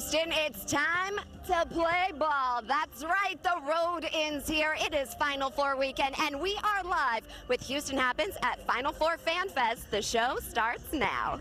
Houston, it's time to play ball. That's right, the road ends here. It is Final Four weekend, and we are live with Houston Happens at Final Four Fan Fest. The show starts now.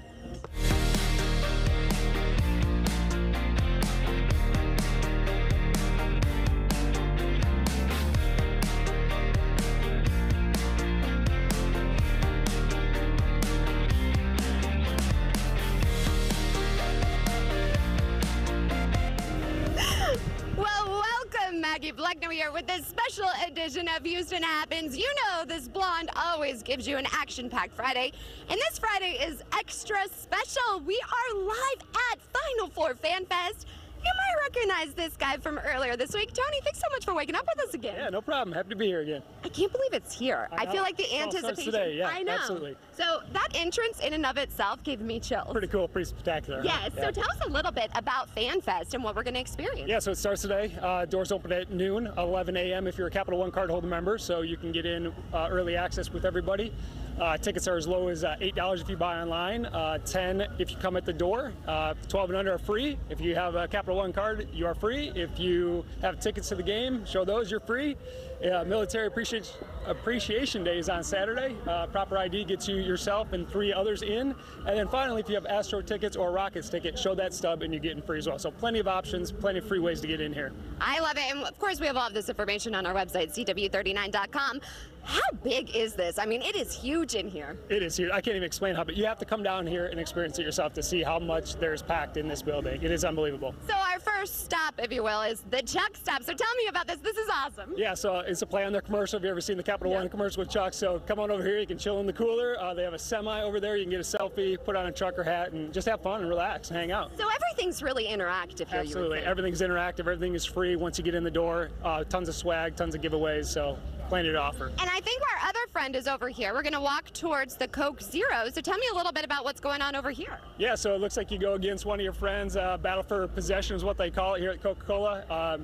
Here with this special edition of Houston Happens. You know this blonde always gives you an action-packed Friday, and this Friday is extra special. We are live at Final Four Fan Fest. You might recognize this guy from earlier this week. Tony, thanks so much for waking up with us again. Yeah, no problem. Happy to be here again. I can't believe it's here. I feel like the anticipation. Today. Yeah, I know. Absolutely. So that entrance in and of itself gave me chills. Pretty cool, pretty spectacular. Yeah, huh? So tell us a little bit about Fan Fest and what we're going to experience. Yeah, so it starts today. Doors open at noon, 11 a.m. if you're a Capital One cardholder member, so you can get in early access with everybody. Tickets are as low as $8 if you buy online, $10 if you come at the door, 12 and under are free. If you have a Capital One card, you are free. If you have tickets to the game, show those, you're free. Military Appreciation Day is on Saturday. Proper ID gets you yourself and three others in. And then finally, if you have Astro tickets or Rockets ticket, show that stub and you get in free as well. So plenty of options, plenty of free ways to get in here. I love it. And of course, we have all of this information on our website, CW39.com. How big is this? I mean, it is huge in here. It is huge. I can't even explain how, but you have to come down here and experience it yourself to see how much there's packed in this building. It is unbelievable. So our first stop, if you will, is the Chuck stop. So tell me about this. This is awesome. Yeah, so it's a play on their commercial. Have you ever seen the Capital One commercial with Chuck? So come on over here. You can chill in the cooler. They have a semi over there. You can get a selfie, put on a trucker hat, and just have fun and relax and hang out. So everything's really interactive here. Absolutely. Everything's interactive. Everything is free once you get in the door. Tons of swag, tons of giveaways. So plenty to offer. And I think our other friend is over here. We're going to walk towards the Coke Zero. So tell me a little bit about what's going on over here. Yeah, so it looks like you go against one of your friends. Battle for possession is what they call it here at Coca-Cola.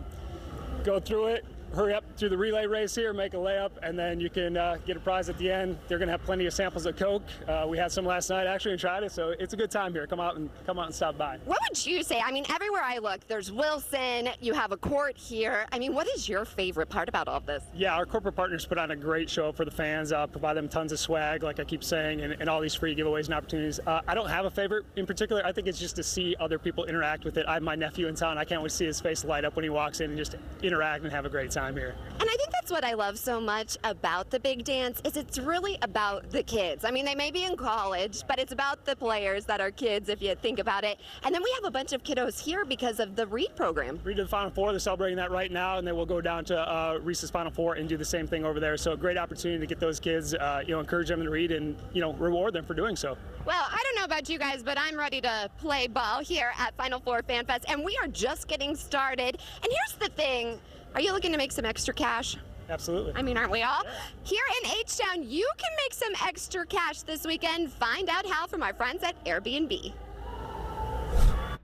Go through it, hurry up through the relay race here, make a layup, and then you can get a prize at the end. They're going to have plenty of samples of Coke. We had some last night actually and tried it, so it's a good time here. Come out and stop by. What would you say? I mean, everywhere I look, there's Wilson. You have a court here. I mean, what is your favorite part about all this? Yeah, our corporate partners put on a great show for the fans. Provide them tons of swag, like I keep saying, and all these free giveaways and opportunities. I don't have a favorite in particular. I think it's just to see other people interact with it. I have my nephew in town. I can't wait to see his face light up when he walks in and just interact and have a great time here. And I think that's what I love so much about the Big Dance is it's really about the kids. I mean, they may be in college, but it's about the players that are kids if you think about it. And then we have a bunch of kiddos here because of the Read program. Read to the Final Four, they're celebrating that right now, and then we'll go down to Reese's Final Four and do the same thing over there. So a great opportunity to get those kids, encourage them to read and, reward them for doing so. Well, I don't know about you guys, but I'm ready to play ball here at Final Four Fan Fest, and we are just getting started. And here's the thing. Are you looking to make some extra cash? Absolutely. I mean, aren't we all? Yeah. Here in H-Town, you can make some extra cash this weekend. Find out how from our friends at Airbnb.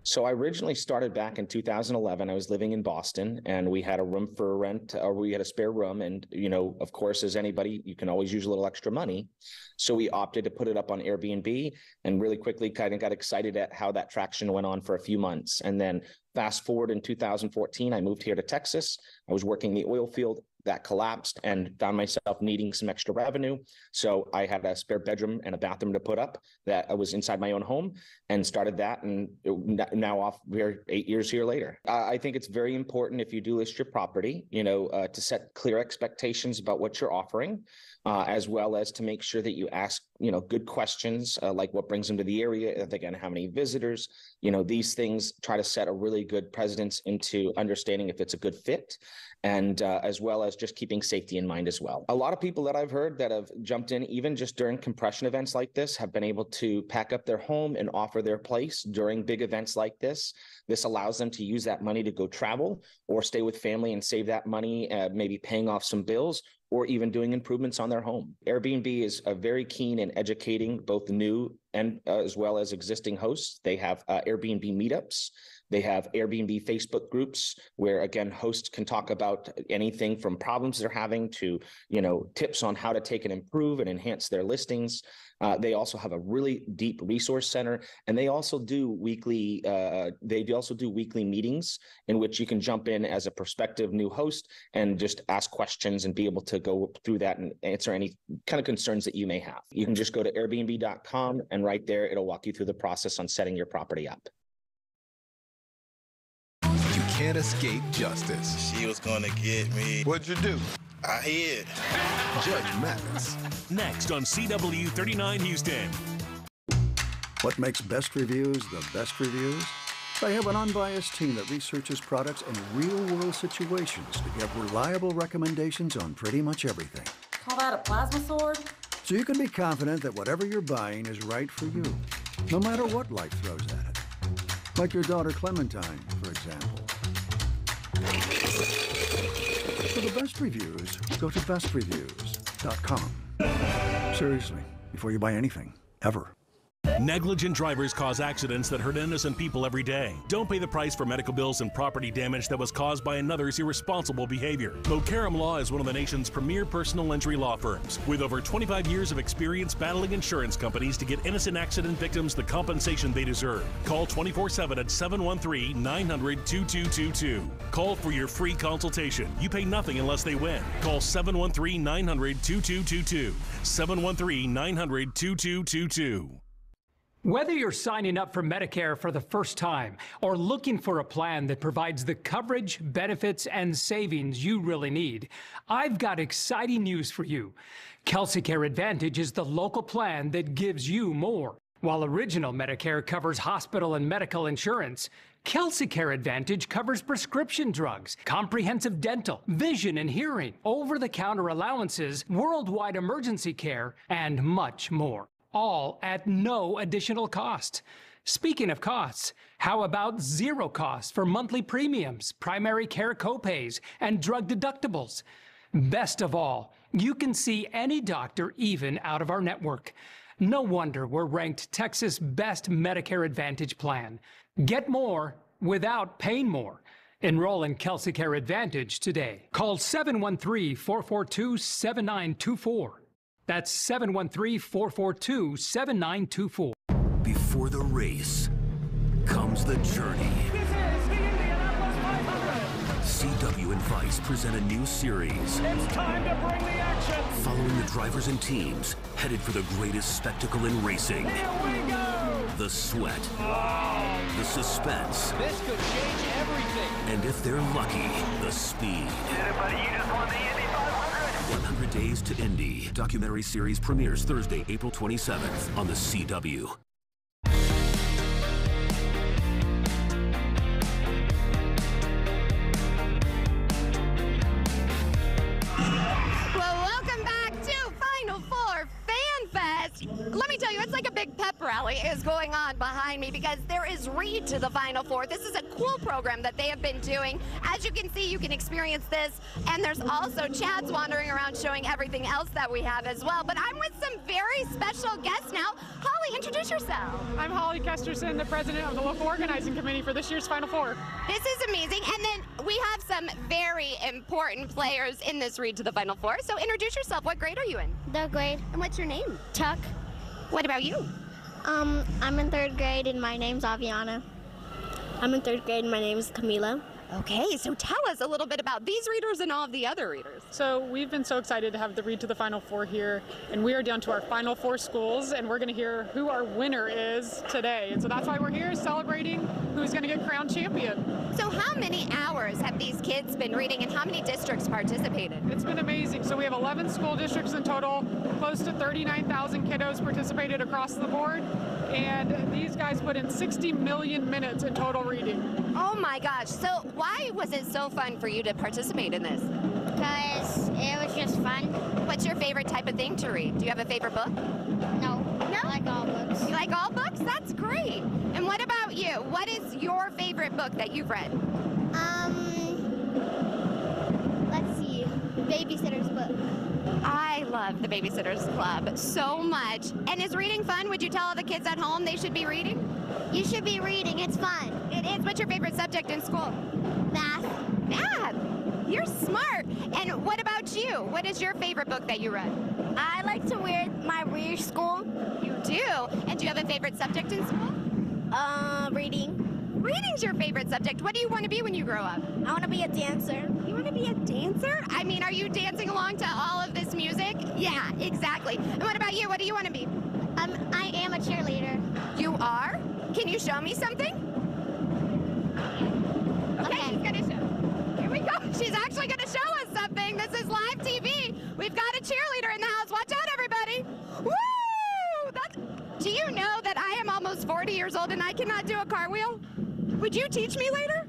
So I originally started back in 2011. I was living in Boston, and we had a room for rent, or we had a spare room. And, of course, as anybody, you can always use a little extra money. So we opted to put it up on Airbnb and really quickly kind of got excited at how that traction went on for a few months. And then fast forward in 2014, I moved here to Texas. I was working the oil field. That collapsed and found myself needing some extra revenue. So I had a spare bedroom and a bathroom to put up that I was inside my own home and started that. And now we're 8 years here later. I think it's very important if you do list your property, to set clear expectations about what you're offering, as well as to make sure that you ask, good questions like what brings them to the area, again, how many visitors, these things try to set a really good precedence into understanding if it's a good fit. And as well as just keeping safety in mind as well. A lot of people that I've heard that have jumped in, even just during compression events like this, have been able to pack up their home and offer their place during big events like this. This allows them to use that money to go travel or stay with family and save that money, maybe paying off some bills or even doing improvements on their home. Airbnb is very keen in educating both new and as well as existing hosts. They have Airbnb meetups. They have Airbnb Facebook groups where, again, hosts can talk about anything from problems they're having to, you know, tips on how to take and improve and enhance their listings. They also have a really deep resource center, and they also do weekly. They also do weekly meetings in which you can jump in as a prospective new host and just ask questions and be able to go through that and answer any kind of concerns that you may have. You can just go to Airbnb.com, and right there, it'll walk you through the process on setting your property up. Can't escape justice. She was gonna get me. What'd you do? I hid. Judge Mathis. Next on CW39 Houston. What makes best reviews the best reviews? They have an unbiased team that researches products and real-world situations to give reliable recommendations on pretty much everything. Call that a plasma sword? So you can be confident that whatever you're buying is right for you, no matter what life throws at it. Like your daughter Clementine, for example. For the best reviews, go to bestreviews.com. Seriously, before you buy anything, ever. Negligent drivers cause accidents that hurt innocent people every day. Don't pay the price for medical bills and property damage that was caused by another's irresponsible behavior. Mocaram Law is one of the nation's premier personal injury law firms, with over 25 years of experience battling insurance companies to get innocent accident victims the compensation they deserve. Call 24/7 at 713-900-2222. Call for your free consultation. You pay nothing unless they win. Call 713-900-2222. 713-900-2222. Whether you're signing up for Medicare for the first time or looking for a plan that provides the coverage, benefits, and savings you really need, I've got exciting news for you. KelseyCare Advantage is the local plan that gives you more. While Original Medicare covers hospital and medical insurance, KelseyCare Advantage covers prescription drugs, comprehensive dental, vision and hearing, over-the-counter allowances, worldwide emergency care, and much more. All at no additional cost. Speaking of costs, how about zero costs for monthly premiums, primary care copays, and drug deductibles? Best of all, you can see any doctor even out of our network. No wonder we're ranked Texas' best Medicare Advantage plan. Get more without paying more. Enroll in KelseyCare Advantage today. Call 713-442-7924. That's 713-442-7924. Before the race comes the journey. This is the Indianapolis 500. CW and Vice present a new series. It's time to bring the action. Following the drivers and teams headed for the greatest spectacle in racing. Here we go. The sweat. Wow. The suspense. This could change everything. And if they're lucky, the speed. Everybody, you just won the Indy 500. 100 Days to Indy. Documentary series premieres Thursday, April 27th on The CW. Well, welcome back to Final Four Fan Fest. Let me tell you, it's like a big pep rally is going on behind me because there is Read to the Final Four. This is a cool program that they have been doing. As you can see, you can experience this, and there's also Chad's wandering around showing everything else that we have as well. But I'm with some very special guests now. Holly, introduce yourself. I'm Holly Kesterson, the president of the local organizing committee for this year's Final Four. This is amazing, and then we have some very important players in this Read to the Final Four. So introduce yourself. What grade are you in? Third grade. And what's your name? Chuck. What about you? I'm in third grade, and my name's Aviana. I'm in third grade, and my name is Camila. Okay, so tell us a little bit about these readers and all of the other readers. So we've been so excited to have the Read to the Final Four here, and we are down to our Final Four schools, and we're going to hear who our winner is today. And so that's why we're here, celebrating who's going to get crowned champion. So how many hours have these kids been reading, and how many districts participated? It's been amazing. So we have 11 school districts in total, close to 39,000 kiddos participated across the board. And these guys put in 60 million minutes in total reading. Oh my gosh. So why was it so fun for you to participate in this? Because it was just fun. What's your favorite type of thing to read? Do you have a favorite book? No. No? I like all books. You like all books? That's great. And what about you? What is your favorite book that you've read? Let's see. Babysitters Club. I love the Babysitters Club so much. And is reading fun? Would you tell all the kids at home they should be reading? You should be reading. It's fun. It is. What's your favorite subject in school? Math. Math. You're smart. And what about you? What is your favorite book that you read? I like to read my rear school. You do? And do you have a favorite subject in school? Reading. Reading's your favorite subject. What do you want to be when you grow up? I want to be a dancer. You want to be a dancer? I mean, are you dancing along to all of this music? Yeah, exactly. And what about you? What do you want to be? I am a cheerleader. You are? Can you show me something? Okay. She's going to show. Here we go. She's actually going to show us something. This is live TV. We've got a cheerleader in the house. Watch out, everybody. Woo! That's... Do you know that I am almost 40 years old and I cannot do a cartwheel? Would you teach me later?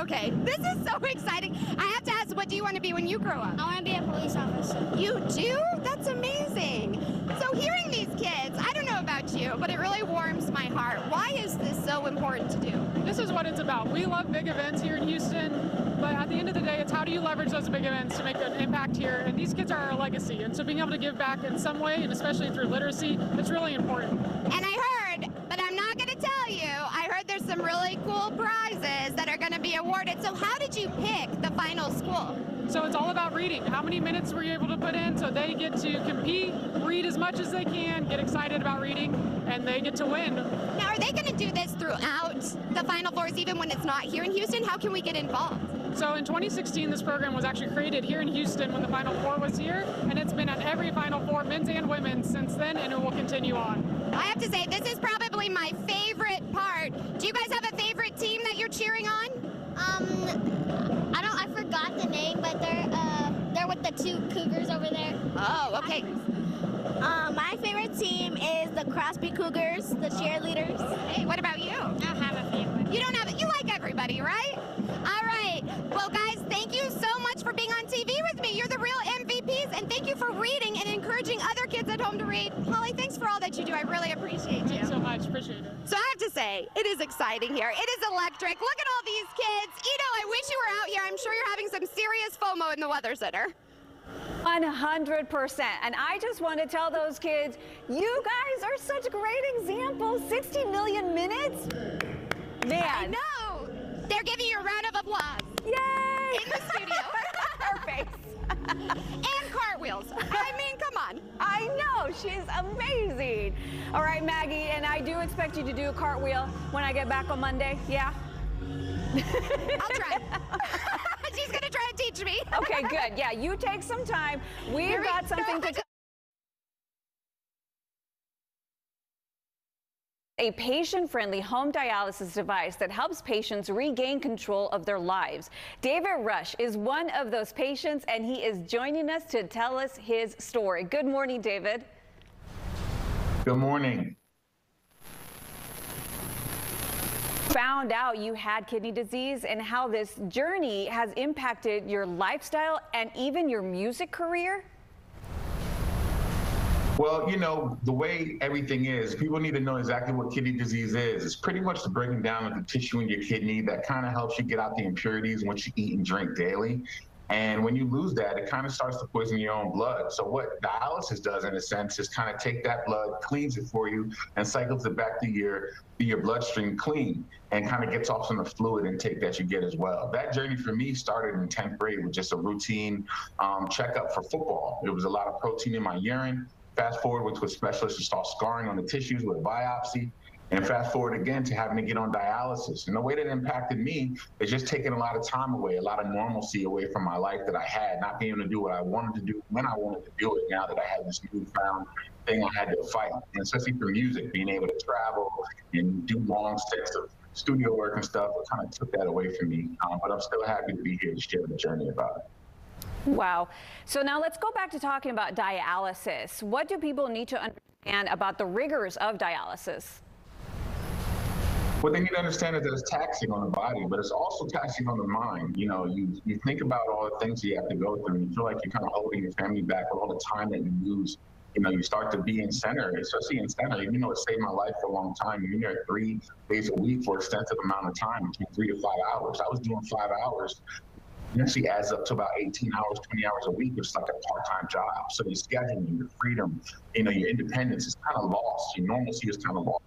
Okay, this is so exciting. I have to ask, what do you want to be when you grow up? I want to be a police officer. You do? That's amazing. So hearing these kids, I don't know about you, but it really warms my heart. Why is this so important to do? This is what it's about. We love big events here in Houston, but at the end of the day, it's how do you leverage those big events to make an impact here? And these kids are our legacy, and so being able to give back in some way, and especially through literacy, it's really important. And I heard, but I'm not going to tell you, there's some really cool prizes that are going to be awarded. So how did you pick the final school? So it's all about reading. How many minutes were you able to put in? So they get to compete, read as much as they can, get excited about reading, and they get to win. Now, are they going to do this throughout the Final Fours, even when it's not here in Houston? How can we get involved? So in 2016, this program was actually created here in Houston when the Final Four was here, and it's been at every Final Four, men's and women's, since then, and it will continue on. I have to say, this is probably my favorite part. Do you guys have a favorite team that you're cheering on? I forgot the name, but they're with the two Cougars over there. Oh, okay. My favorite team is the Crosby Cougars, the cheerleaders. Hey, what about you? I don't have a favorite. You don't have it. You like everybody, right? All right. Well, guys, thank you so much for being on TV with me. You're the real MVPs, and thank you for reading and encouraging other kids at home to read. Holly, thanks for all that you do. I really appreciate you. Thanks so much. Appreciate it. So I have to say, it is exciting here. It is electric. Look at all these kids. You know, I wish you were out here. I'm sure you're having some serious FOMO in the weather center. 100%. And I just want to tell those kids, you guys are such great examples. 60 million minutes? Man. I know. They're giving you a round of applause. Yay! In the studio. Perfect. And cartwheels. I mean, come on. I know. She's amazing. All right, Maggie, and I do expect you to do a cartwheel when I get back on Monday. Yeah? I'll try. She's going to try and teach me. Okay, good. Yeah, you take some time. We've got something to... A patient-friendly home dialysis device that helps patients regain control of their lives. David Rush is one of those patients, and he is joining us to tell us his story. Good morning, David. Good morning. Found out you had kidney disease and how this journey has impacted your lifestyle and even your music career? Well, you know, the way everything is, people need to know exactly what kidney disease is. It's pretty much the breaking down of the tissue in your kidney that kind of helps you get out the impurities once you eat and drink daily. And when you lose that, it kind of starts to poison your own blood. So what dialysis does, in a sense, is kind of take that blood, cleans it for you, and cycles it back to your bloodstream clean, and kind of gets off some of the fluid intake that you get as well. That journey for me started in 10th grade with just a routine checkup for football. There was a lot of protein in my urine. Fast forward, which was specialists to start scarring on the tissues with a biopsy. And fast forward again to having to get on dialysis. And the way that impacted me is just taking a lot of time away, a lot of normalcy away from my life that I had, not being able to do what I wanted to do when I wanted to do it, now that I had this newfound thing I had to fight. And especially for music, being able to travel and do long sets of studio work and stuff, it kind of took that away from me. But I'm still happy to be here to share the journey about it. Wow. So now let's go back to talking about dialysis. What do people need to understand about the rigors of dialysis? What they need to understand is that it's taxing on the body, but it's also taxing on the mind. You know, you think about all the things you have to go through, and you feel like you're kind of holding your family back with all the time that you lose. You know, you start to be in center, especially in center. You know, it saved my life for a long time. You're there 3 days a week for an extensive amount of time, between 3 to 5 hours. I was doing 5 hours It actually adds up to about 18 hours, 20 hours a week, which is like a part-time job. So your scheduling, your freedom, you know, your independence is kind of lost. Your normalcy is kind of lost.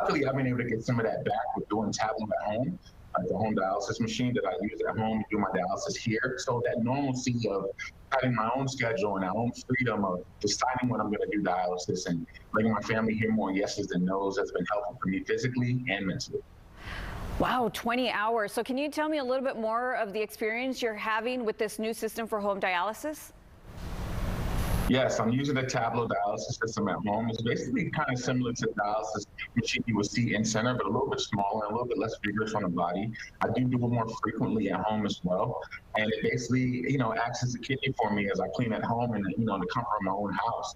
Luckily, I've been able to get some of that back with doing Tablo at home, the home dialysis machine that I use at home to do my dialysis here. So that normalcy of having my own schedule and my own freedom of deciding when I'm going to do dialysis and letting my family hear more yeses than nos has been helpful for me physically and mentally. Wow, 20 hours. So can you tell me a little bit more of the experience you're having with this new system for home dialysis? Yes, I'm using the Tablo dialysis system at home. It's basically kind of similar to the dialysis machine you would see in center, but a little bit smaller and a little bit less vigorous on the body. I do it more frequently at home as well. And it basically, you know, acts as a kidney for me as I clean at home and, you know, in the comfort of my own house.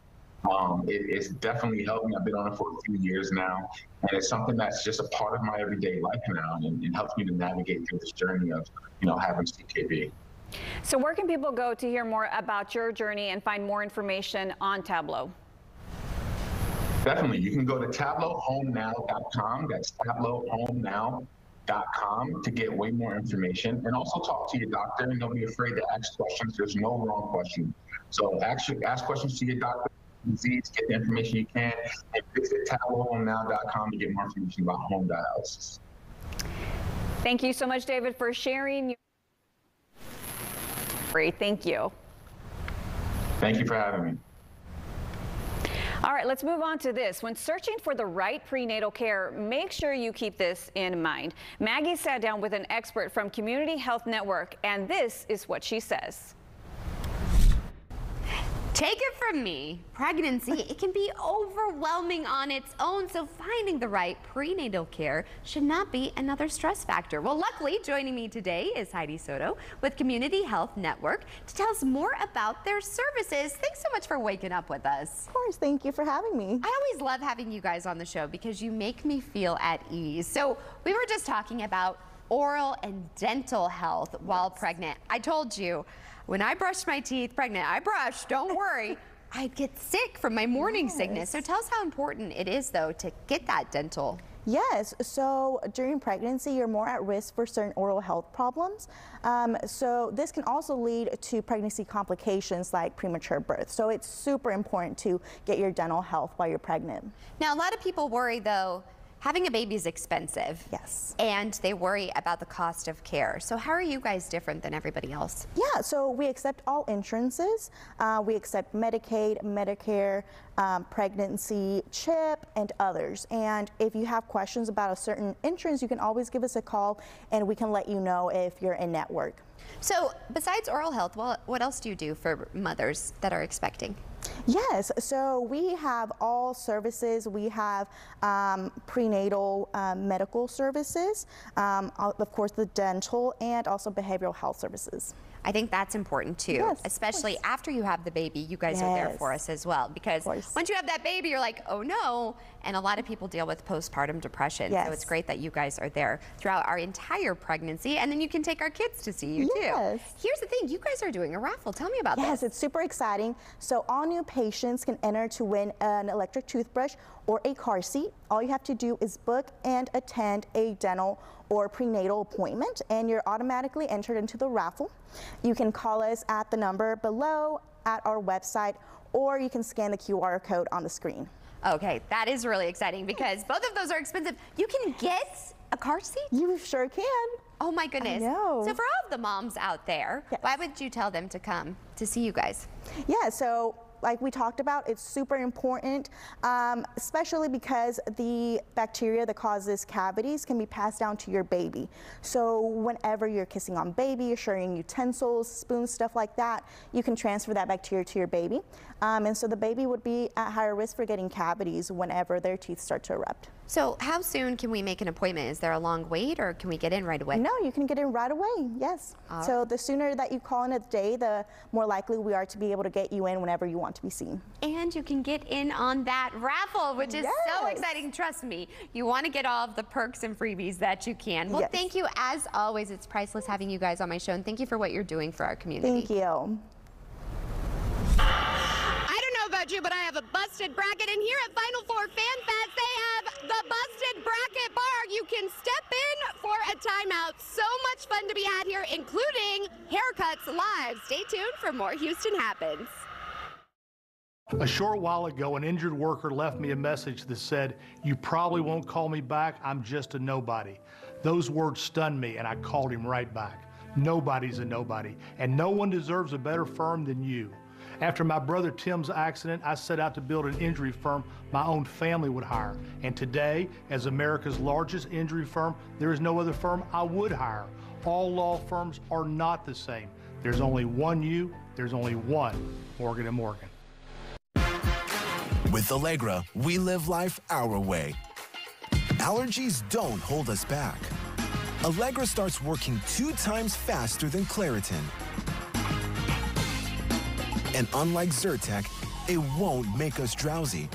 It's definitely helped me. I've been on it for a few years now, and it's something that's just a part of my everyday life now, and it helps me to navigate through this journey of, you know, having CKD. So where can people go to hear more about your journey and find more information on Tablo? Definitely. You can go to tablohomenow.com. That's tablohomenow.com to get way more information, and also talk to your doctor, and don't be afraid to ask questions. There's no wrong question. So actually ask questions to your doctor. Disease, get the information you can, and visit tablohomenow.com to get more information about home dialysis. Thank you so much, David, for sharing. Great, thank you. Thank you for having me. All right, let's move on to this. When searching for the right prenatal care, make sure you keep this in mind. Maggie sat down with an expert from Community Health Network, and this is what she says. Take it from me, pregnancy, it can be overwhelming on its own, so finding the right prenatal care should not be another stress factor. Well, luckily, joining me today is Heidi Soto with Community Health Network to tell us more about their services. Thanks so much for waking up with us. Of course, thank you for having me. I always love having you guys on the show because you make me feel at ease. So we were just talking about oral and dental health while pregnant. I told you, when I brushed my teeth pregnant, I brushed, don't worry, I'd get sick from my morning sickness. So tell us how important it is, though, to get that dental. Yes, so during pregnancy, you're more at risk for certain oral health problems. So this can also lead to pregnancy complications like premature birth. So it's super important to get your dental health while you're pregnant. Now, a lot of people worry, though, having a baby is expensive. Yes. And they worry about the cost of care. So how are you guys different than everybody else? Yeah, so we accept all insurances. We accept Medicaid, Medicare, pregnancy, CHIP, and others. And if you have questions about a certain insurance, you can always give us a call and we can let you know if you're in network. So besides oral health, well, what else do you do for mothers that are expecting? Yes, so we have all services. We have prenatal medical services, of course the dental, and also behavioral health services. I think that's important too, yes, especially after you have the baby, you guys are there for us as well, because once you have that baby, you're like, oh no, and a lot of people deal with postpartum depression, so it's great that you guys are there throughout our entire pregnancy, and then you can take our kids to see you too. Here's the thing, you guys are doing a raffle, tell me about this. Yes, it's super exciting. So all new patients can enter to win an electric toothbrush or a car seat. All you have to do is book and attend a dental or prenatal appointment, and you're automatically entered into the raffle. You can call us at the number below at our website, or you can scan the QR code on the screen. Okay, that is really exciting because both of those are expensive. You can get a car seat? You sure can. Oh my goodness. I know. So for all of the moms out there, why would you tell them to come to see you guys? Yeah, so like we talked about, it's super important, especially because the bacteria that causes cavities can be passed down to your baby. So whenever you're kissing on baby, sharing utensils, spoons, stuff like that, you can transfer that bacteria to your baby. And so the baby would be at higher risk for getting cavities whenever their teeth start to erupt. So how soon can we make an appointment? Is there a long wait, or can we get in right away? No, you can get in right away, yes. So the sooner that you call in a day, the more likely we are to be able to get you in whenever you want to be seen. And you can get in on that raffle, which is so exciting. Trust me, you want to get all of the perks and freebies that you can. Well, thank you as always. It's priceless having you guys on my show, and thank you for what you're doing for our community. Thank you. I don't know about you, but I have a busted bracket, and here at Final Four Fan Fest, they have the busted bracket bar. You can step in for a timeout. So much fun to be had here, including haircuts live. Stay tuned for more Houston Happens. A short while ago, an injured worker left me a message that said, "You probably won't call me back. I'm just a nobody." Those words stunned me, and I called him right back. Nobody's a nobody, and no one deserves a better firm than you. After my brother Tim's accident, I set out to build an injury firm my own family would hire. And today, as America's largest injury firm, there is no other firm I would hire. All law firms are not the same. There's only one you, there's only one Morgan & Morgan. With Allegra, we live life our way. Allergies don't hold us back. Allegra starts working 2 times faster than Claritin. And unlike Zyrtec, it won't make us drowsy.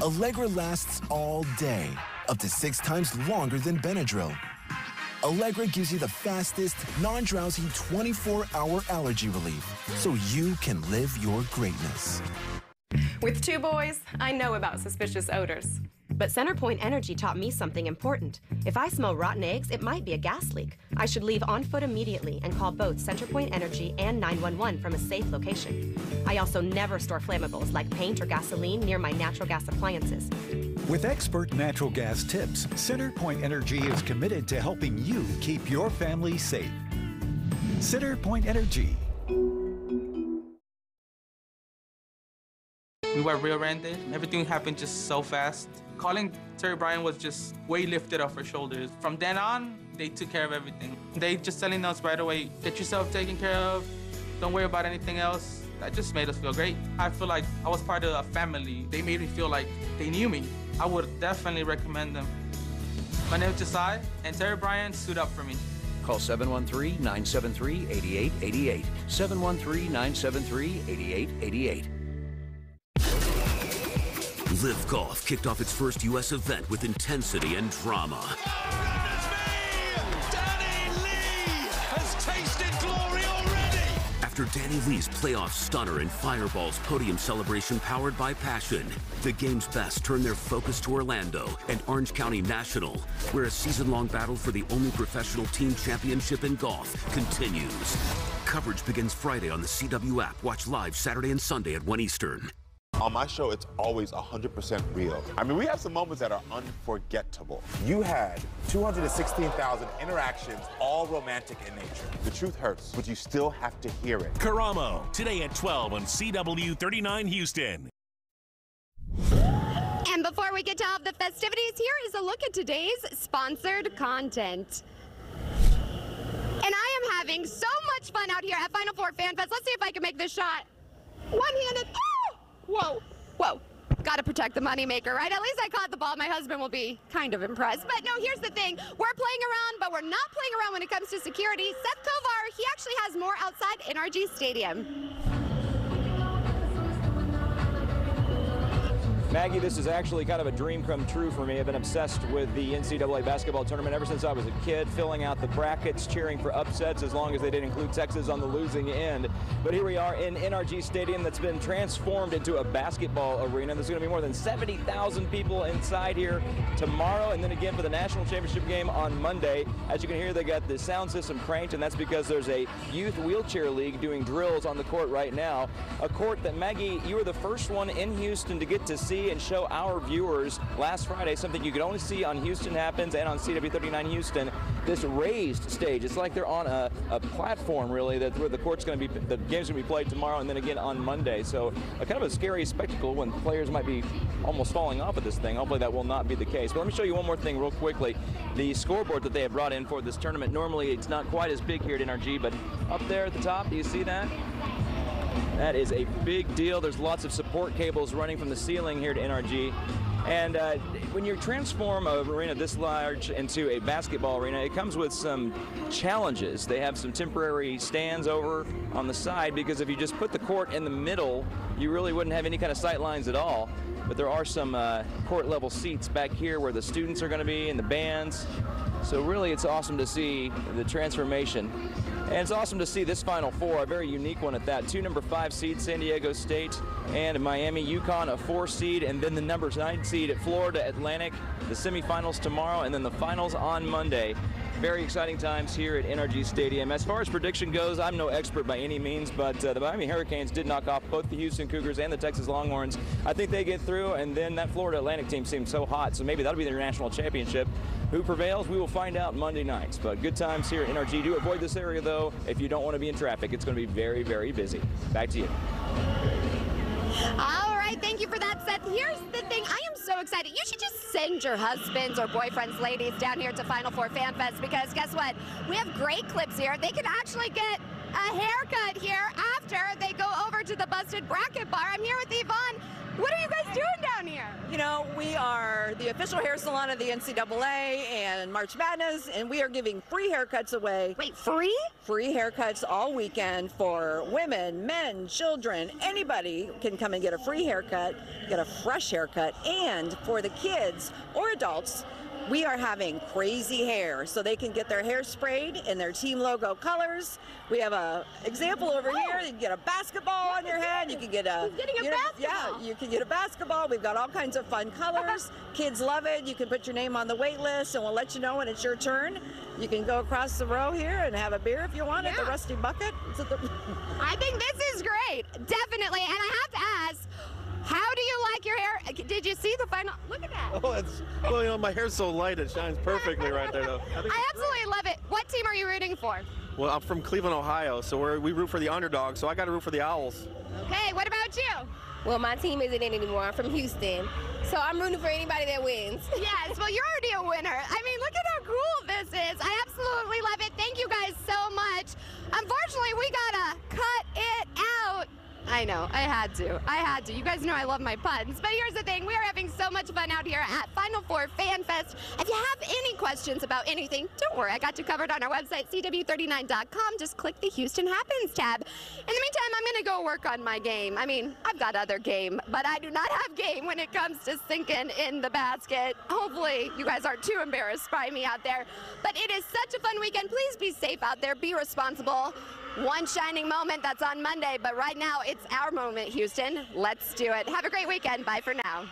Allegra lasts all day, up to 6 times longer than Benadryl. Allegra gives you the fastest, non-drowsy 24-hour allergy relief, so you can live your greatness. With 2 boys, I know about suspicious odors. But CenterPoint Energy taught me something important. If I smell rotten eggs, it might be a gas leak. I should leave on foot immediately and call both CenterPoint Energy and 911 from a safe location. I also never store flammables like paint or gasoline near my natural gas appliances. With expert natural gas tips, CenterPoint Energy is committed to helping you keep your family safe. CenterPoint Energy. We were rear-ended. Everything happened just so fast. Calling Terry Bryan was just way lifted off her shoulders. From then on, they took care of everything. They just telling us right away, get yourself taken care of, don't worry about anything else. That just made us feel great. I feel like I was part of a family. They made me feel like they knew me. I would definitely recommend them. My name is Josiah, and Terry Bryan stood up for me. Call 713-973-8888. 713-973-8888. LIV Golf kicked off its first U.S. event with intensity and drama. Oh, goodness me! Danny Lee has tasted glory already! After Danny Lee's playoff stunner and Fireball's podium celebration powered by passion, the game's best turned their focus to Orlando and Orange County National, where a season-long battle for the only professional team championship in golf continues. Coverage begins Friday on the CW app. Watch live Saturday and Sunday at 1 Eastern. On my show, it's always 100% real. I mean, we have some moments that are unforgettable. You had 216,000 interactions, all romantic in nature. The truth hurts, but you still have to hear it. Karamo, today at 12 on CW39 Houston. And before we get to all of the festivities, here is a look at today's sponsored content. And I am having so much fun out here at Final Four Fan Fest. Let's see if I can make this shot. One-handed. Whoa, whoa, gotta protect the moneymaker, right? At least I caught the ball. My husband will be kind of impressed. But no, here's the thing. We're playing around, but we're not playing around when it comes to security. Seth Kovar, he actually has more outside NRG Stadium. Maggie, this is actually kind of a dream come true for me. I've been obsessed with the NCAA basketball tournament ever since I was a kid, filling out the brackets, cheering for upsets as long as they didn't include Texas on the losing end. But here we are in NRG Stadium that's been transformed into a basketball arena. There's going to be more than 70,000 people inside here tomorrow and then again for the national championship game on Monday. As you can hear, they got the sound system cranked, and that's because there's a youth wheelchair league doing drills on the court right now. A court that, Maggie, you were the first one in Houston to get to see and show our viewers last Friday, something you could only see on Houston Happens and on CW39 Houston, this raised stage. It's like they're on a platform, really, that where the court's going to be, the game's going to be played tomorrow and then again on Monday. So kind of a scary spectacle when players might be almost falling off of this thing. Hopefully that will not be the case. But let me show you one more thing real quickly. The scoreboard that they have brought in for this tournament, normally it's not quite as big here at NRG, but up there at the top, do you see that? That is a big deal. There's lots of support cables running from the ceiling here to NRG. And when you transform an arena this large into a basketball arena, it comes with some challenges. They have some temporary stands over on the side because if you just put the court in the middle, you really wouldn't have any kind of sight lines at all. But there are some court-level seats back here where the students are going to be and the bands. So really, it's awesome to see the transformation. And it's awesome to see this Final Four, a very unique one at that. 2 number 5 seeds, San Diego State and Miami. UConn, a 4 seed, and then the number 9 seed at Florida Atlantic. The semifinals tomorrow, and then the finals on Monday. Very exciting times here at NRG Stadium. As far as prediction goes, I'm no expert by any means, but the Miami Hurricanes did knock off both the Houston Cougars and the Texas Longhorns. I think they get through, and then that Florida Atlantic team seems so hot, so maybe that'll be their national championship. Who prevails, we will find out Monday nights. But good times here at NRG. Do avoid this area, though, if you don't want to be in traffic. It's going to be very, very busy. Back to you. All right, thank you for that, Seth. Here's the thing. I am so excited. You should just send your husbands or boyfriends, ladies, down here to Final Four Fan Fest, because guess what? We have great clips here. They can actually get a haircut here after they go over to the Busted Bracket Bar. I'm here with Yvonne. What are you guys doing down here? You know, we are the official hair salon of the NCAA and March Madness, and we are giving free haircuts away. Wait, free? Free haircuts all weekend for women, men, children. Anybody can come and get a free haircut, get a fresh haircut, and for the kids or adults, we are having crazy hair, so they can get their hair sprayed in their team logo colors. We have a example over here. You can get a basketball on your head. You can get a, basketball. Yeah, you can get a basketball. We've got all kinds of fun colors. Kids love it. You can put your name on the wait list, and we'll let you know when it's your turn. You can go across the row here and have a beer if you want at the Rusty Bucket. I think this is great, definitely. And I have to ask, how do you like your hair? Did you see the final? Look at that. Oh, it's, well, you know, my hair's so light, it shines perfectly right there, though. I absolutely love it. What team are you rooting for? Well, I'm from Cleveland, Ohio, so we root for the underdog, so I got to root for the Owls. Hey, what about you? Well, my team isn't in anymore. I'm from Houston, so I'm rooting for anybody that wins. Yes, well, you're already a winner. I mean, look at how cool this is. I absolutely love it. Thank you guys so much. Unfortunately, we got to cut it out. I know, I had to. I had to. You guys know I love my puns. But here's the thing, we are having so much fun out here at Final Four Fan Fest. If you have any questions about anything, don't worry, I got you covered on our website, CW39.com. Just click the Houston Happens tab. In the meantime, I'm gonna go work on my game. I mean, I've got other game, but I do not have game when it comes to sinking in the basket. Hopefully, you guys aren't too embarrassed by me out there. But it is such a fun weekend. Please be safe out there, be responsible. One shining moment, that's on Monday, but right now it's our moment, Houston. Let's do it. Have a great weekend. Bye for now.